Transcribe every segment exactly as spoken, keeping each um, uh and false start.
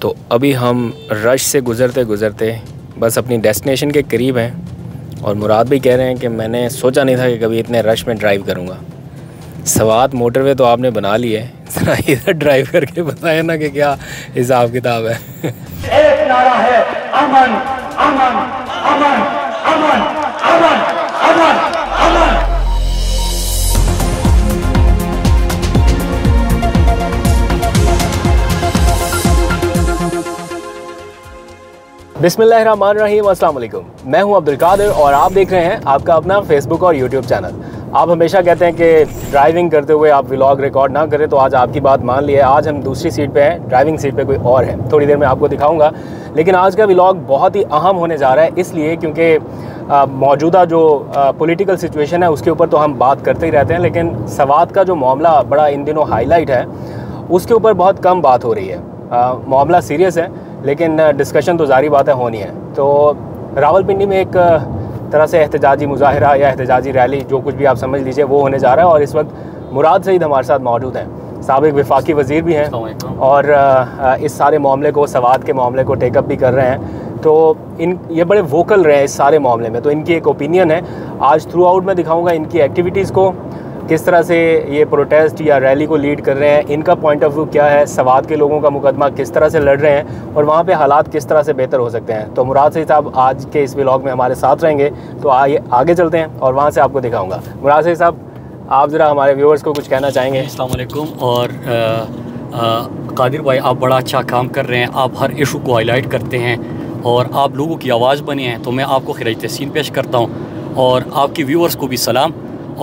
तो अभी हम रश से गुज़रते गुज़रते बस अपनी डेस्टिनेशन के करीब हैं। और मुराद भी कह रहे हैं कि मैंने सोचा नहीं था कि कभी इतने रश में ड्राइव करूँगा। स्वात मोटरवे तो आपने बना ली है, जरा इधर ड्राइव करके बताया ना कि क्या हिसाब किताब है। एक नारा है अमन, अमन, अमन, अमन, अमन, अमन, अमन। बिस्मिल्लाहिर्रहमानिर्रहीम, अस्सलाम वालेकुम। मैं हूं अब्दुल कादिर और आप देख रहे हैं आपका अपना फेसबुक और यूट्यूब चैनल। आप हमेशा कहते हैं कि ड्राइविंग करते हुए आप व्लॉग रिकॉर्ड ना करें, तो आज आपकी बात मान ली है। आज हम दूसरी सीट पे हैं, ड्राइविंग सीट पे कोई और है, थोड़ी देर में आपको दिखाऊंगा। लेकिन आज का व्लॉग बहुत ही अहम होने जा रहा है, इसलिए क्योंकि मौजूदा जो पॉलिटिकल सिचुएशन है उसके ऊपर तो हम बात करते ही रहते हैं, लेकिन स्वात का जो मामला बड़ा इन दिनों हाईलाइट है उसके ऊपर बहुत कम बात हो रही है। आ, मामला सीरियस है लेकिन डिस्कशन तो जारी बात है, होनी है। तो रावलपिंडी में एक तरह से एहतजाजी मुजाहरा या एहतजाजी रैली, जो कुछ भी आप समझ लीजिए, वो होने जा रहा है। और इस वक्त मुराद सईद हमारे साथ मौजूद हैं, साबिक़ वफ़ाक़ी वज़ीर भी हैं और इस सारे मामले को, स्वात के मामले को टेकअप भी कर रहे हैं। तो इन ये बड़े वोकल रहे हैं इस सारे मामले में, तो इनकी एक ओपिनियन है। आज थ्रू आउट मैं दिखाऊँगा इनकी एक्टिविटीज़ को, किस तरह से ये प्रोटेस्ट या रैली को लीड कर रहे हैं, इनका पॉइंट ऑफ व्यू क्या है, स्वात के लोगों का मुकदमा किस तरह से लड़ रहे हैं और वहाँ पे हालात किस तरह से बेहतर हो सकते हैं। तो मुराद सईद साहब आज के इस व्लॉग में हमारे साथ रहेंगे, तो आइए आगे चलते हैं और वहाँ से आपको दिखाऊंगा। मुराद सईद साहब, आप ज़रा हमारे व्यूअर्स को कुछ कहना चाहेंगे? अस्सलाम वालेकुम। और आ, आ, कादिर भाई, आप बड़ा अच्छा काम कर रहे हैं, आप हर इशू को हाईलाइट करते हैं और आप लोगों की आवाज़ बने हैं, तो मैं आपको खिराज तहसीन पेश करता हूँ। और आपके व्यूअर्स को भी सलाम।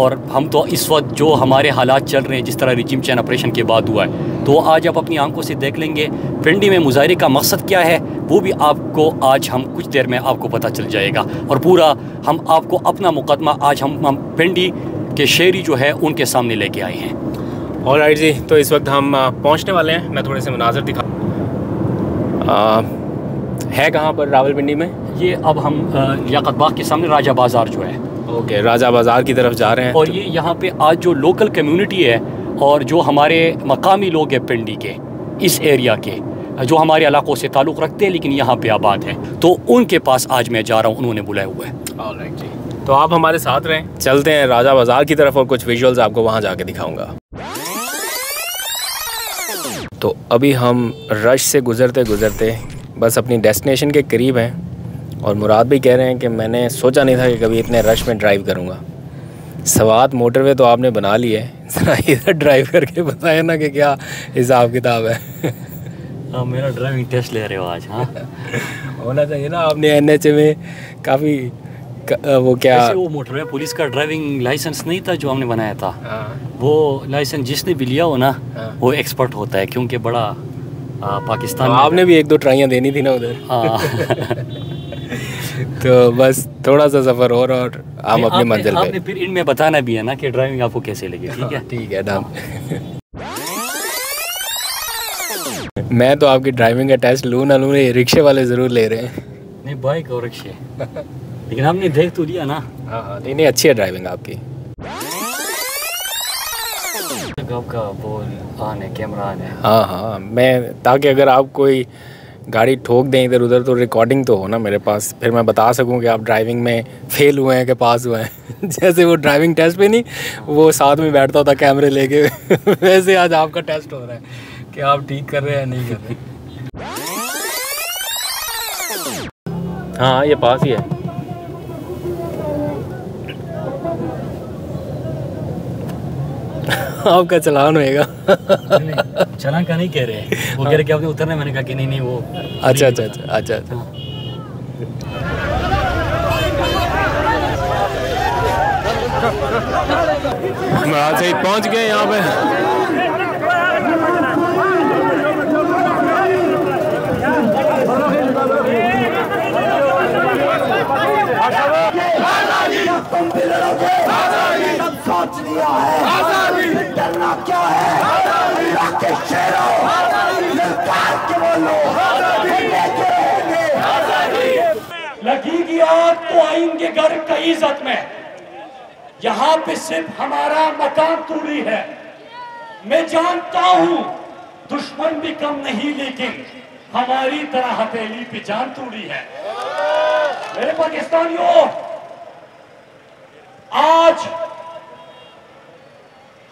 और हम तो इस वक्त जो हमारे हालात चल रहे हैं, जिस तरह रिजीम चेंज ऑपरेशन के बाद हुआ है, तो आज आप अपनी आंखों से देख लेंगे। पिंडी में मुजाहरे का मकसद क्या है वो भी आपको आज हम कुछ देर में आपको पता चल जाएगा। और पूरा हम आपको अपना मुकदमा आज हम, हम पिंडी के शहरी जो है उनके सामने लेके आए हैं। ऑल राइट जी, तो इस वक्त हम पहुँचने वाले हैं। मैं थोड़े से मुनाजर दिखा आ, है कहाँ पर रावलपिंडी में? ये अब हम याकतबाग के सामने राजा बाजार जो है, ओके okay, राजा बाजार की तरफ जा रहे हैं। और ये यहाँ पे आज जो लोकल कम्युनिटी है और जो हमारे मकामी लोग हैं पिंडी के, इस एरिया के, जो हमारे इलाकों से ताल्लुक़ रखते हैं लेकिन यहाँ पे आबाद हैं, तो उनके पास आज मैं जा रहा हूँ, उन्होंने बुलाया हुआ है। ऑलराइट जी, तो आप हमारे साथ रहें, चलते हैं राजा बाजार की तरफ और कुछ विजुअल्स आपको वहाँ जाके दिखाऊँगा। तो अभी हम रश से गुज़रते गुज़रते बस अपनी डेस्टिनेशन के करीब हैं। और मुराद भी कह रहे हैं कि मैंने सोचा नहीं था कि कभी इतने रश में ड्राइव करूँगा। स्वात मोटरवे तो आपने बना ली है, जरा इधर ड्राइव करके बताया ना कि क्या हिसाब किताब है। आप मेरा ड्राइविंग टेस्ट ले रहे हो आज? हाँ, होना चाहिए ना, आपने एन एच ए में काफ़ी का, वो क्या वो मोटरवे पुलिस का ड्राइविंग लाइसेंस नहीं था जो हमने बनाया था। हाँ। वो लाइसेंस जिसने भी लिया हो ना, हाँ। वो एक्सपर्ट होता है, क्योंकि बड़ा आ, पाकिस्तान में आपने भी एक दो ट्राइयाँ देनी थी ना उधर। तो बस थोड़ा सा सफ़र और और हम अपने मंजिल पे। आपने फिर इनमें बताना भी है ना कि ड्राइविंग आपको कैसे लगी। ठीक है, ठीक है ना। मैं तो आपकी ड्राइविंग का टेस्ट लूँ ना लूँ, ये रिक्शे वाले ज़रूर ले रहे हैं। नहीं, बाइक और रिक्शे। लेकिन हमने देख तो लिया ना। हाँ हाँ, नहीं नहीं, अच्छी है ड्राइविंग आपकी। आपका बोल आने, कैमरा आने। हाँ हाँ, मैं ताकि अगर आप कोई गाड़ी ठोक दें इधर उधर तो रिकॉर्डिंग तो हो ना मेरे पास, फिर मैं बता सकूं कि आप ड्राइविंग में फेल हुए हैं कि पास हुए हैं। जैसे वो ड्राइविंग टेस्ट पे नहीं, वो साथ में बैठता था कैमरे लेके, वैसे आज आपका टेस्ट हो रहा है कि आप ठीक कर रहे हैं या नहीं कर रहे। हाँ, ये पास ही है। आपका चलान होएगा। चलान का नहीं कह रहे हैं, वो कह रहे कि आपने उतरना है। मैंने कहा कि नहीं नहीं, वो अच्छा अच्छा अच्छा अच्छा अच्छा। मुराद सईद पहुंच गए यहाँ पे। सोच लिया है डरना क्या है, के बोलो लगेगी आग तो आइन के घर की इज्जत में। यहाँ पे सिर्फ हमारा मकान तूरी है। मैं जानता हूँ दुश्मन भी कम नहीं, लेकिन हमारी तरह हथेली पे जान तूड़ी है। मेरे पाकिस्तानियों, आज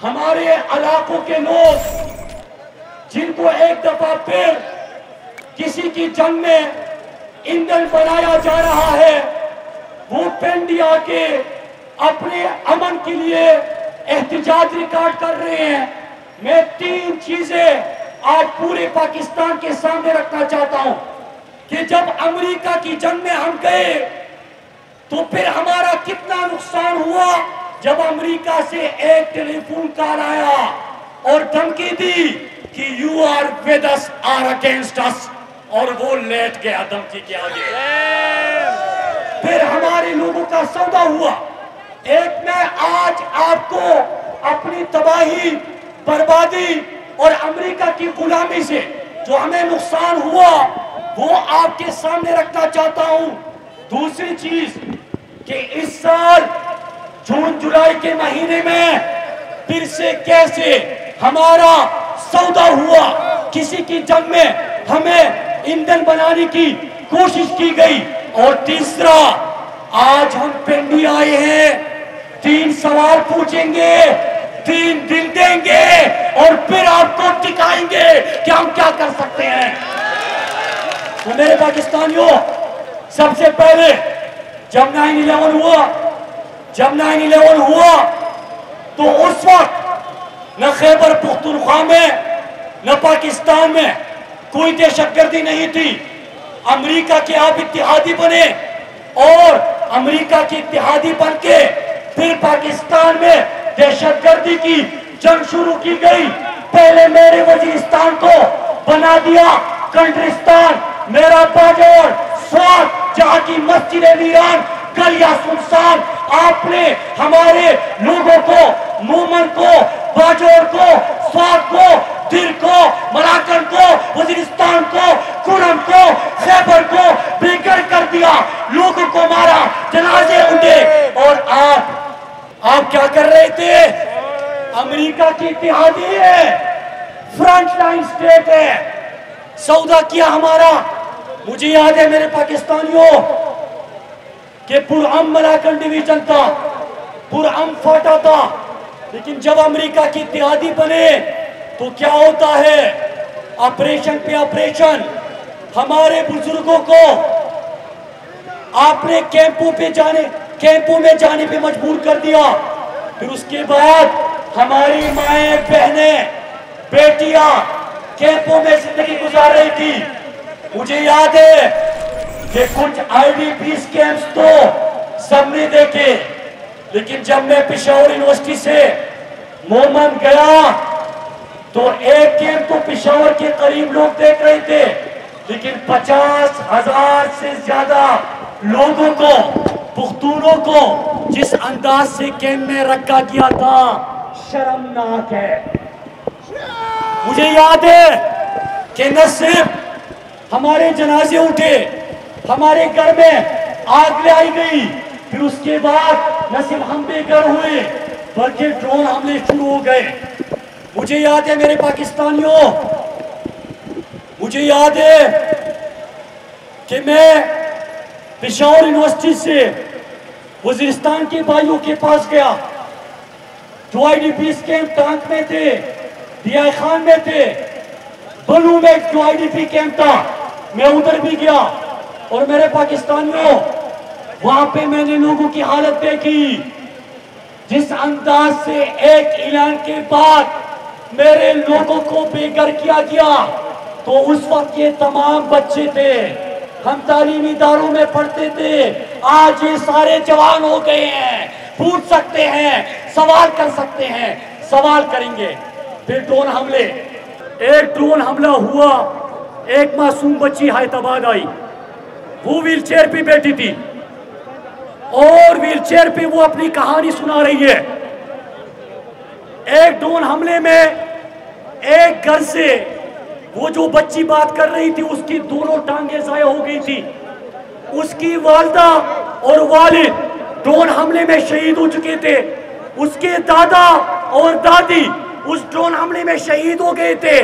हमारे इलाकों के लोग जिनको एक दफा फिर किसी की जंग में ईंधन बनाया जा रहा है, वो पेंडी आके अपने अमन के लिए एहतजाज रिकॉर्ड कर रहे हैं। मैं तीन चीजें आज पूरे पाकिस्तान के सामने रखना चाहता हूं कि जब अमेरिका की जंग में हम गए तो फिर हमारा कितना नुकसान हुआ। जब अमेरिका से एक टेलीफोन कॉल आया और धमकी दी कि you are with us or against us, और वो लेट गया धमकी के आगे। फिर हमारे लोगों का सौदा हुआ। एक मैं आज आपको अपनी तबाही, बर्बादी और अमेरिका की गुलामी से जो हमें नुकसान हुआ वो आपके सामने रखना चाहता हूं। दूसरी चीज कि इस साल जून जुलाई के महीने में फिर से कैसे हमारा सौदा हुआ, किसी की जंग में हमें ईंधन बनाने की कोशिश की गई। और तीसरा, आज हम पेंडी आए हैं, तीन सवाल पूछेंगे, तीन दिन देंगे और फिर आपको दिखाएंगे कि हम क्या कर सकते हैं। तो मेरे पाकिस्तानियों, सबसे पहले जब नाइन इलेवन हुआ जब नाइन इलेवन हुआ तो उस वक्त न खैबर पख्तूनख्वा में न पाकिस्तान में कोई दहशतगर्दी नहीं थी। अमेरिका के आप इत्तेहादी बने और अमेरिका के इत्तेहादी बन के फिर पाकिस्तान में दहशतगर्दी की जंग शुरू की गई। पहले मेरे वजीरिस्तान को बना दिया कंट्रिस्तान, मेरा बाजौर स्वात जहाँ की मस्जिदें वीरान, गलियां सुनसान। आपने हमारे लोगों को, मोमन को, बाजौर को, स्वात को, दिल को, मलाकंड को, वजीरिस्तान को, कुर्म को, खैबर को बेघर कर दिया, लोगों को मारा, जनाजे उड़े। और आप आप क्या कर रहे थे? अमेरिका की इत्तेहादी है, फ्रंट लाइन स्टेट है, सौदा किया हमारा। मुझे याद है मेरे पाकिस्तानियों कि कुर्म मलाकंड डिवीजन था, कुर्म फाटा था, लेकिन जब अमेरिका की इत्तेहादी बने तो क्या होता है, ऑपरेशन पे ऑपरेशन। हमारे बुजुर्गों को आपने कैंपों पे जाने कैंपों में जाने पे मजबूर कर दिया। फिर उसके बाद हमारी माएँ, बहनें, बेटियां कैंपों में जिंदगी गुजार रही थी। मुझे याद है कि कुछ आईडी स्कैम्स तो सबने देखे, लेकिन जब मैं पेशावर यूनिवर्सिटी से मोमन गया तो एक कैंप तो पेशावर के करीब लोग देख रहे थे, लेकिन पचास हजार से ज्यादा लोगों को, पुख्तूनों को जिस अंदाज से कैंप में रखा गया था, शर्मनाक है। मुझे याद है कि न सिर्फ हमारे जनाजे उठे, हमारे घर में आग लाई गई। फिर उसके बाद न सिर्फ हम बेघर हुए बल्कि ड्रोन हमले शुरू हो गए। मुझे याद है मेरे पाकिस्तानियों, मुझे याद है कि मैं पेशावर यूनिवर्सिटी से वजीरिस्तान के भाइयों के पास गया जो आई डी पी कैंप टांग में थे, दिया खान में थे, बलू में जो आई डी पी कैंप था, मैं उधर भी गया। और मेरे पाकिस्तानियों, वहां पे मैंने लोगों की हालत देखी, जिस अंदाज से एक ऐलान के बाद मेरे लोगों को बेघर किया गया। तो उस वक्त ये तमाम बच्चे थे, हम तालीमी इदारों में पढ़ते थे, आज ये सारे जवान हो गए हैं, पूछ सकते हैं, सवाल कर सकते हैं, सवाल करेंगे। फिर ड्रोन हमले, एक ड्रोन हमला हुआ, एक मासूम बच्ची हैदराबाद आई, वो व्हील चेयर पे बैठी थी और व्हील चेयर पे वो अपनी कहानी सुना रही है। एक ड्रोन हमले में एक घर से वो जो बच्ची बात कर रही थी उसकी दोनों टांगे जाया हो गई थी, उसकी वालदा और वालिद ड्रोन हमले में शहीद हो चुके थे, उसके दादा और दादी उस ड्रोन हमले में शहीद हो गए थे,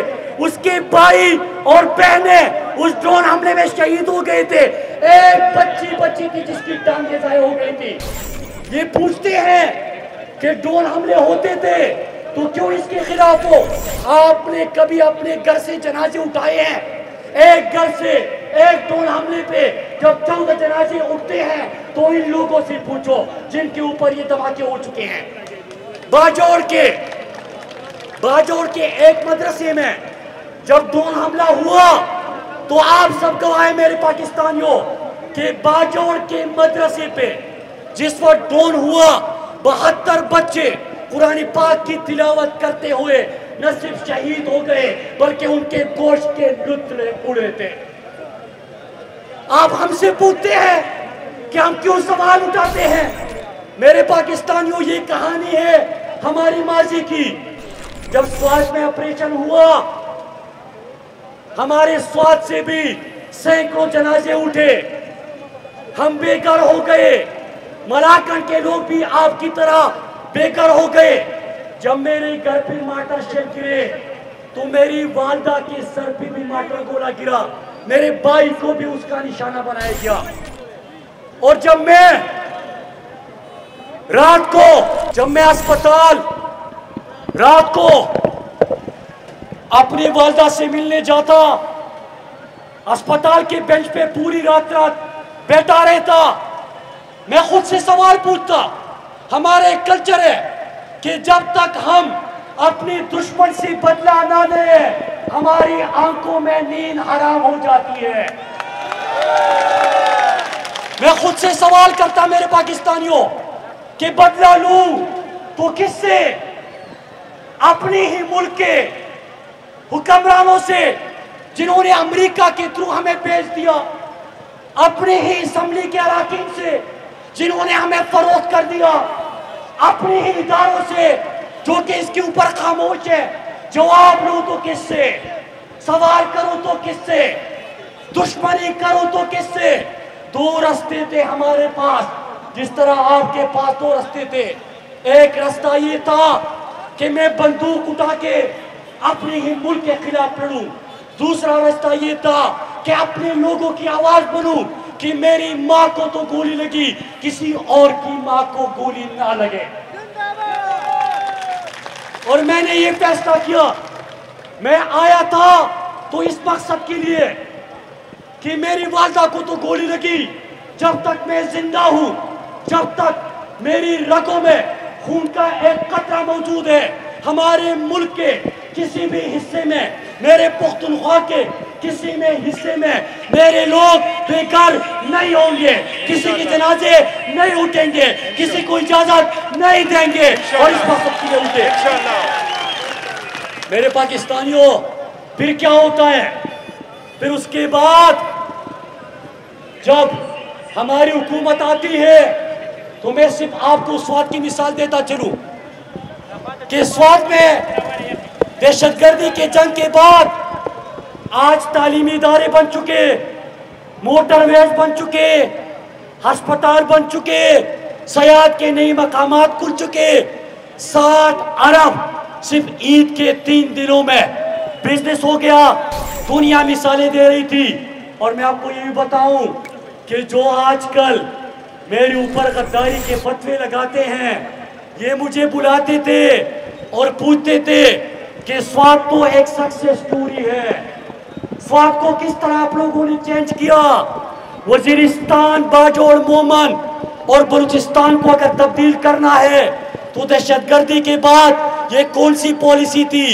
उसके भाई और बहनें उस ड्रोन हमले में शहीद हो गए थे। एक बच्ची बच्ची थी जिसकी टांगें ज़ाया हो गई थी। ये पूछते हैं कि ड्रोन हमले होते थे तो क्यों इसके खिलाफ हो? आपने कभी अपने घर से जनाजे उठाए हैं? एक घर से एक ड्रोन हमले पे जब चौदह जनाजे उठते हैं तो इन लोगों से पूछो जिनके ऊपर ये धमाके हो चुके हैं। बाजौर के बाजौर के एक मदरसे में जब ड्रोन हमला हुआ तो आप सब गवाह मेरे पाकिस्तानियों के बाजौर के मदरसे पे जिस पर ड्रोन हुआ बहत्तर बच्चे कुरान पाक की तिलावत करते हुए न सिर्फ शहीद हो गए बल्कि उनके गोश्त के लुत्फ उड़े थे। आप हमसे पूछते हैं कि हम क्यों सवाल उठाते हैं? मेरे पाकिस्तानियों ये कहानी है हमारी माजी की। जब स्वात में ऑपरेशन हुआ हमारे स्वात से भी सैकड़ों जनाजे उठे, हम बेघर हो गए, मलाकंड के लोग भी आपकी तरह बेघर हो गए। जब मेरे घर पे मार्टर शेल गिरे तो मेरी वालदा के सर पे भी मार्टर गोला गिरा, मेरे भाई को भी उसका निशाना बनाया गया। और जब मैं रात को जब मैं अस्पताल रात को अपनी वालदा से मिलने जाता, अस्पताल के बेंच पे पूरी रात रात बैठा रहता, मैं खुद से सवाल पूछता। हमारे कल्चर है कि जब तक हम अपने दुश्मन से बदला ना ले हमारी आंखों में नींद हराम हो जाती है। मैं खुद से सवाल करता मेरे पाकिस्तानियों कि बदला लूं तो किससे? अपने ही मुल्क के हुक्मरानों से जिन्होंने अमेरिका के थ्रू हमें भेज दिया, अपने ही असम्बली के अरकान से जिन्होंने हमें फरोख्त कर दिया, अपने ही इदारों से जो कि इसके ऊपर खामोश है। जवाब लो तो किससे? सवाल करो तो किससे? दुश्मनी करो तो किससे? दो रास्ते थे हमारे पास, जिस तरह आपके पास दो रास्ते थे। एक रास्ता ये था कि मैं बंदूक उठा के अपने ही मुल्क के खिलाफ लड़ूं, दूसरा रास्ता ये था कि अपने लोगों की आवाज बनूं कि मेरी माँ को तो गोली लगी, किसी और की माँ को गोली ना लगे। और मैंने ये फैसला किया। मैं आया था तो इस मकसद के लिए कि मेरी वालदा को तो गोली लगी, जब तक मैं जिंदा हूँ, जब तक मेरी रगों में खून का एक कतरा मौजूद है, हमारे मुल्क के किसी भी हिस्से में, मेरे पुख्तनख्वा के किसी में हिस्से में मेरे लोग बेकार नहीं होंगे, किसी के जनाजे नहीं उठेंगे, किसी को इजाजत नहीं देंगे। और इस वक्त सबके उठे मेरे पाकिस्तानियों। फिर क्या होता है? फिर उसके बाद जब हमारी हुकूमत आती है तो मैं सिर्फ आपको स्वात की मिसाल देता चलूं कि स्वात में दहशतगर्दी के जंग के बाद आज तालीमी इदारे बन चुके, मोटरवेज बन चुके, हस्पताल बन चुके, सयाहत के नए मकामात खुल चुके। साठ अरब सिर्फ ईद के तीन दिनों में बिजनेस हो गया। दुनिया मिसालें दे रही थी। और मैं आपको ये भी बताऊं कि जो आजकल मेरे ऊपर गद्दारी के फतवे लगाते हैं, ये मुझे बुलाते थे और पूछते थे कि स्वात तो एक सक्सेस स्टोरी है, स्वात को किस तरह आप लोगों ने चेंज किया। वजीरिस्तान, बाजौर, मोमन और बलूचिस्तान को अगर तब्दील करना है तो दहशतगर्दी के बाद ये कौन सी पॉलिसी थी,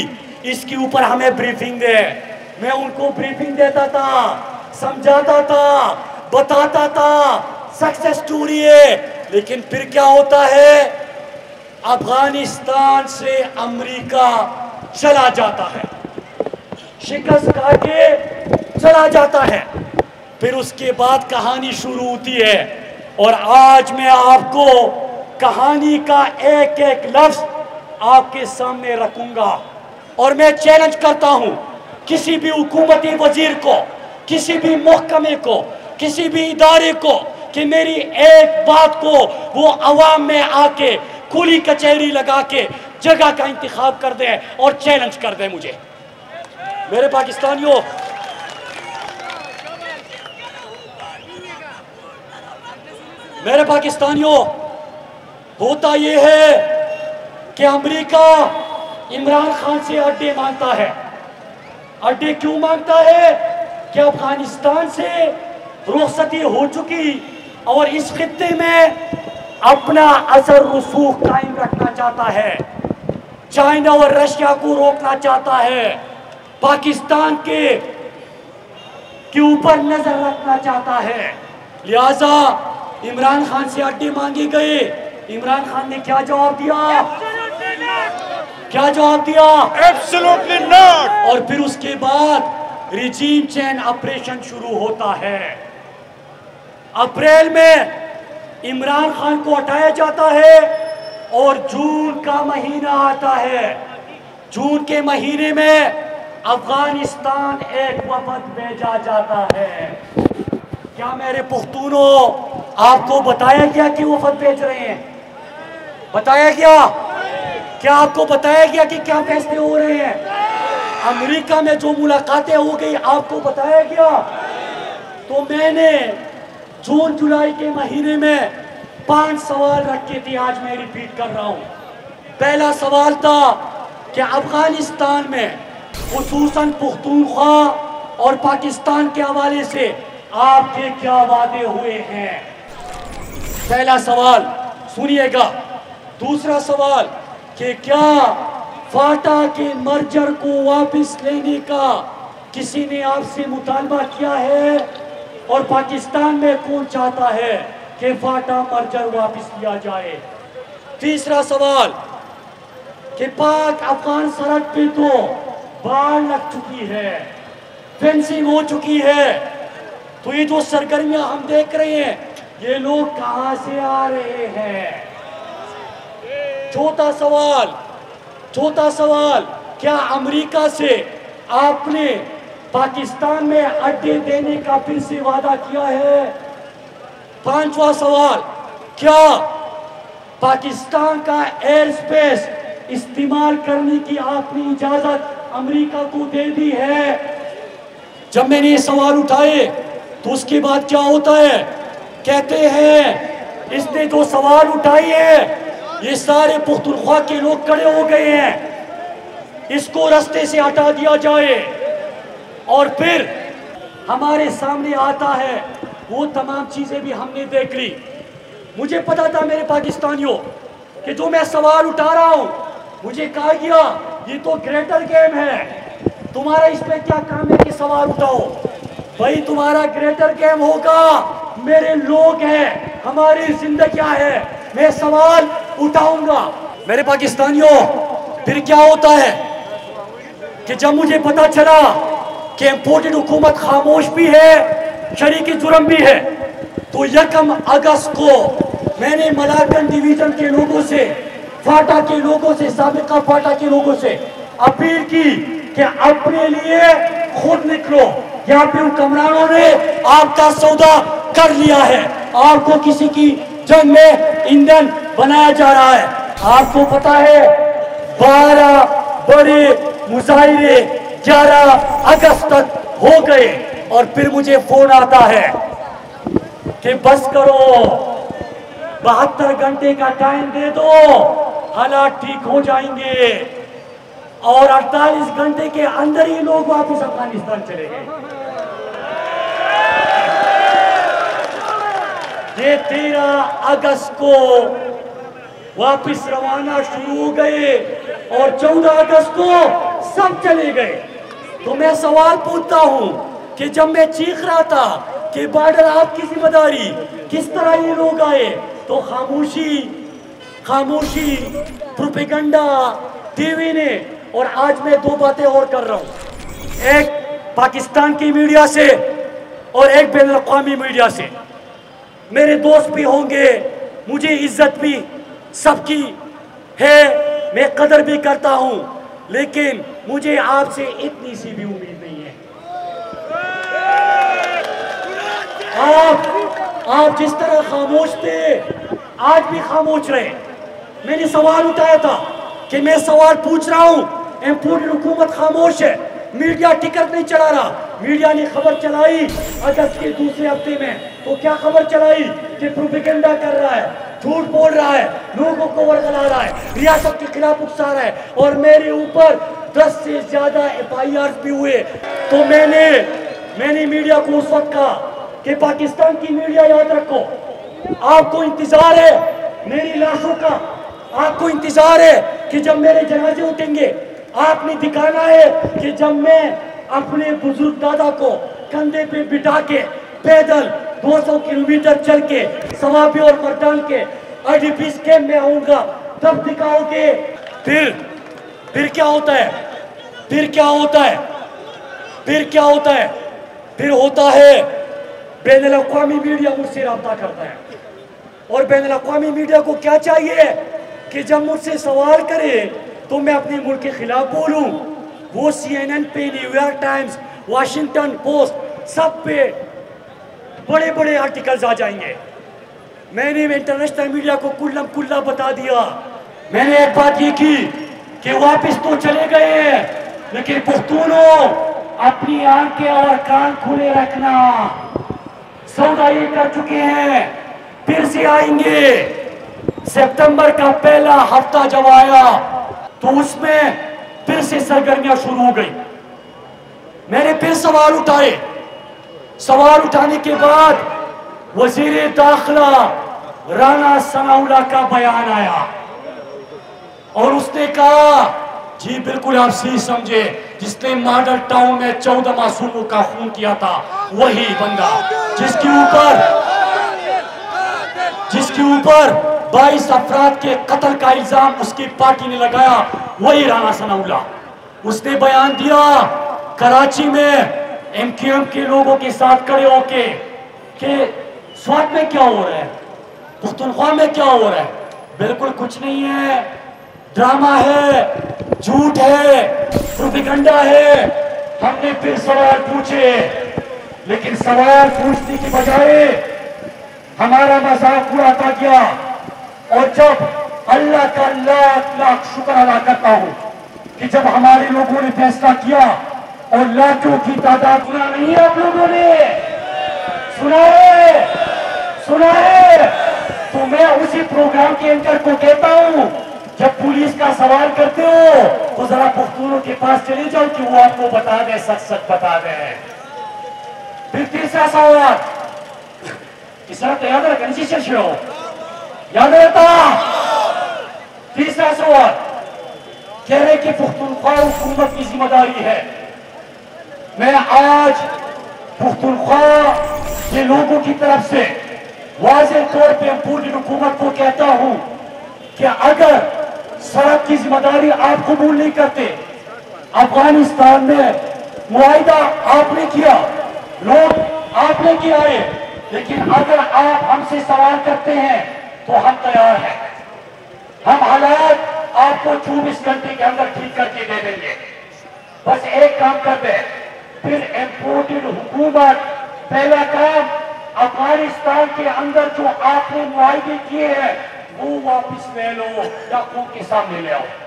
इसके ऊपर हमें ब्रीफिंग दे। मैं उनको ब्रीफिंग देता था, समझाता था, बताता था सक्सेस स्टोरी है। लेकिन फिर क्या होता है? अफगानिस्तान से अमेरिका चला जाता है, शिकस्त खा के चला जाता है। फिर उसके बाद कहानी शुरू होती है। और आज मैं आपको कहानी का एक एक लफ्ज आपके सामने रखूंगा। और मैं चैलेंज करता हूं किसी भी हुकूमती वजीर को, किसी भी महकमे को, किसी भी इदारे को कि मेरी एक बात को वो आवाम में आके खुली कचहरी लगा के जगह का इंतखाब कर दे और चैलेंज कर दे मुझे। मेरे पाकिस्तानियों, मेरे पाकिस्तानियों, होता यह है कि अमेरिका इमरान खान से अड्डे मांगता है। अड्डे क्यों मांगता है कि अफगानिस्तान से रुखसती हो चुकी और इस खित्ते में अपना असर रसूख कायम रखना चाहता है। चाइना और रशिया को रोकना चाहता है, पाकिस्तान के के ऊपर नजर रखना चाहता है। लिहाजा इमरान खान से अड्डे मांगे गए। इमरान खान ने क्या जवाब दिया? क्या जवाब दिया? Absolutely not. और फिर उसके बाद रिजीम चेंज ऑपरेशन शुरू होता है। अप्रैल में इमरान खान को हटाया जाता है और जून का महीना आता है। जून के महीने में अफगानिस्तान एक वफद भेजा जाता है। क्या मेरे पुख्तूनों, आपको बताया गया कि वफद भेज रहे हैं? बताया गया? क्या आपको बताया गया कि क्या फैसले हो रहे हैं? अमेरिका में जो मुलाकातें हो गई आपको बताया गया? तो मैंने जून जुलाई के महीने में पांच सवाल रखे थे, आज मैं रिपीट कर रहा हूँ। पहला सवाल था कि अफगानिस्तान में खुसूसन पुख्तूनख्वा और पाकिस्तान के हवाले से आपके क्या वादे हुए हैं? पहला सवाल सुनिएगा। दूसरा सवाल कि क्या फाटा के मर्जर को वापस लेने का किसी ने आपसे मुतालबा किया है और पाकिस्तान में कौन चाहता है कि फाटा मर्जर वापस लिया जाए? तीसरा सवाल कि पाक अफगान सरहद पे तो बाढ़ लग चुकी है, फेंसिंग हो चुकी है, तो ये जो सरगर्मियां हम देख रहे हैं ये लोग कहाँ से आ रहे हैं? चौथा सवाल, चौथा सवाल क्या अमेरिका से आपने पाकिस्तान में अड्डे देने का फिर से वादा किया है? पांचवा सवाल क्या पाकिस्तान का एयर स्पेस इस्तेमाल करने की आपने इजाजत अमेरिका को दे दी है? जब मैंने ये सवाल उठाए तो उसके बाद क्या होता है? कहते हैं इसने जो सवाल उठाए हैं ये सारे पुख्तूनख्वा के लोग खड़े हो गए हैं, इसको रास्ते से हटा दिया जाए। और फिर हमारे सामने आता है वो तमाम चीजें भी हमने देख ली। मुझे पता था मेरे पाकिस्तानियों कि जो मैं सवाल उठा रहा हूँ, मुझे कहा गया ये तो ग्रेटर गेम है, तुम्हारा इस पे क्या काम है कि सवाल उठाओ? भाई तुम्हारा ग्रेटर गेम होगा, मेरे लोग हैं, हमारी जिंदगियां है, मैं सवाल उठाऊंगा। मेरे पाकिस्तानियों, फिर क्या होता है कि जब मुझे पता चला कि इम्पोर्टेड हुकूमत खामोश भी है, शरीकी जुर्म भी है, तो यकम अगस्त को मैंने मलाकंड डिवीजन के लोगों से, फाटा के लोगों से, साबिका फाटा के लोगों से अपील की कि अपने लिए खुद निकलो। यहाँ पे हुक्मरानों ने आपका सौदा कर लिया है, आपको किसी की जंग में ईंधन बनाया जा रहा है। आपको पता है बारह बड़े मुजाहरे ग्यारह अगस्त तक हो गए और फिर मुझे फोन आता है कि बस करो, बहत्तर घंटे का टाइम दे दो, हालात ठीक हो जाएंगे। और अड़तालीस घंटे के अंदर ही लोग वापस अफगानिस्तान चले गए। ये तेरह अगस्त को वापस रवाना शुरू हो गए और चौदह अगस्त को सब चले गए। तो मैं सवाल पूछता हूँ कि जब मैं चीख रहा था कि बॉर्डर आपकी जिम्मेदारी, किस तरह ये लोग आए? तो खामोशी, खामोशी, प्रोपेगेंडा, टीवी ने। और आज मैं दो बातें और कर रहा हूँ, एक पाकिस्तान की मीडिया से और एक बैन अल-अक़वामी मीडिया से। मेरे दोस्त भी होंगे, मुझे इज्जत भी सबकी है, मैं कदर भी करता हूँ, लेकिन मुझे आपसे इतनी सी भी उम्मीद नहीं है। आप आप जिस तरह खामोश थे, आज भी खामोश रहे। मैंने सवाल उठाया था कि मैं सवाल पूछ रहा हूँ, इम्पोर्टेड हुकूमत खामोश है, मीडिया टिकट नहीं चला रहा। मीडिया ने खबर चलाई अगस्त के दूसरे हफ्ते में, तो क्या खबर चलाई कि प्रोपेगेंडा कर रहा है, झूठ बोल रहा है, लोगों को वरगला रहा है, रियासत के खिलाफ उकसा रहा है। और मेरे ऊपर दस से ज्यादा एफ आई आर भी हुए। तो मैंने मैंने मीडिया को उस वक्त कहा कि पाकिस्तान की मीडिया याद रखो, आपको इंतजार है मेरी लाशों का, आपको इंतजार है कि जब मेरे जनाजे उठेंगे, आपने दिखाना है कि जब मैं अपने बुजुर्ग दादा को कंधे पे बिठा के पैदल दो सौ किलोमीटर चल के समाबी और मरदान के आईडीपीज़ कैंप में आऊंगा, तब दिखाओगे। फिर फिर क्या होता है फिर क्या होता है फिर क्या होता है फिर होता है बैनुल अक़वामी मीडिया मुझसे रब्ता करता है। और बैनुल अक़वामी मीडिया को क्या चाहिए कि जब मुझसे सवाल करे तो मैं अपने मुल्क के खिलाफ बोलूं। वो सी एन एन पे, न्यूयॉर्क टाइम्स, वाशिंगटन पोस्ट, सब पे बड़े बड़े आर्टिकल्स आ जाएंगे। मैंने इंटरनेशनल मीडिया को कुल्लम कुल्ला बता दिया। मैंने एक बात ये की कि वापस तो चले गए लेकिन पुख्तूनों अपनी आंखें और कान खुले रखना, सौदा ये कर चुके हैं, फिर से आएंगे। सितंबर का पहला हफ्ता जब आया तो उसमें फिर से सरगर्मियां शुरू हो गई। मैंने फिर सवाल उठाए। सवाल उठाने के बाद वजीर दाखला राणा सनाउला का बयान आया और उसने कहा, जी बिल्कुल आप सही समझे, जिसने मॉडल टाउन में चौदह मासूमों का खून किया था वही बंदा जिसके ऊपर जिसके ऊपर बाईस अफराद के कत्ल का इल्जाम उसकी पार्टी ने लगाया, वही राणा सनाउला। उसने बयान दिया कराची में एम क्यू एम के लोगों के साथ खड़े होके कि स्वात में क्या हो रहा है, पुख्तनख्वा में क्या हो रहा है, बिल्कुल कुछ नहीं है, ड्रामा है, झूठ है, प्रोपेगेंडा है। हमने फिर सवाल पूछे लेकिन सवाल पूछने की बजाय हमारा मजाक उड़ाता गया। और जब अल्लाह का लाख लाख शुक्र अदा करता हूं कि जब हमारे लोगों ने फैसला किया और लाखों की तादाद, सुना नहीं आप लोगों ने, सुना है सुना है तो मैं उसी प्रोग्राम के एंकर को कहता हूं, जब पुलिस का सवाल करते हो तो जरा पुख्तूनों के पास चले जाओ कि वो आपको बता दें, सच सच बता दें। फिर तीसरा सवाल, इस तरह तो याद रखा कंसिस्टेंट हो, याद रहता। तीसरा सवाल, कह रहे कि पुख्तनख्वा हुकूमत की जिम्मेदारी है। मैं आज पुख्तनख्वा के लोगों की तरफ से वाज़ेह तौर पर पूरी हुकूमत को कहता हूं कि अगर सड़क की जिम्मेदारी आप कबूल नहीं करते, अफगानिस्तान में मुआहिदा आपने किया, लोग आपने किया है, लेकिन अगर आप हमसे सवाल करते हैं तो हम तैयार हैं, हम हालात आपको चौबीस घंटे के अंदर ठीक करके दे देंगे। बस एक काम कर दे। फिर इम्पोर्टेड हुकूमत, पहला काम अफगानिस्तान के अंदर जो आपने मुआहदे किए हैं वो वापस ले लो, डाकुओं के सामने ले आओ।